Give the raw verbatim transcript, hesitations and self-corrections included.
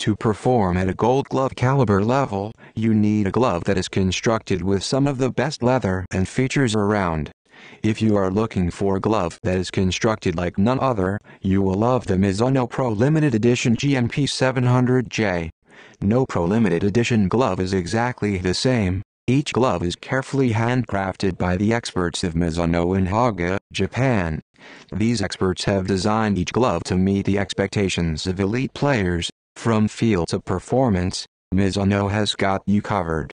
To perform at a gold glove caliber level, you need a glove that is constructed with some of the best leather and features around. If you are looking for a glove that is constructed like none other, you will love the Mizuno Pro Limited Edition G M P seven hundred J. No Pro Limited Edition glove is exactly the same. Each glove is carefully handcrafted by the experts of Mizuno in Haga, Japan. These experts have designed each glove to meet the expectations of elite players. From field to performance, Mizuno has got you covered.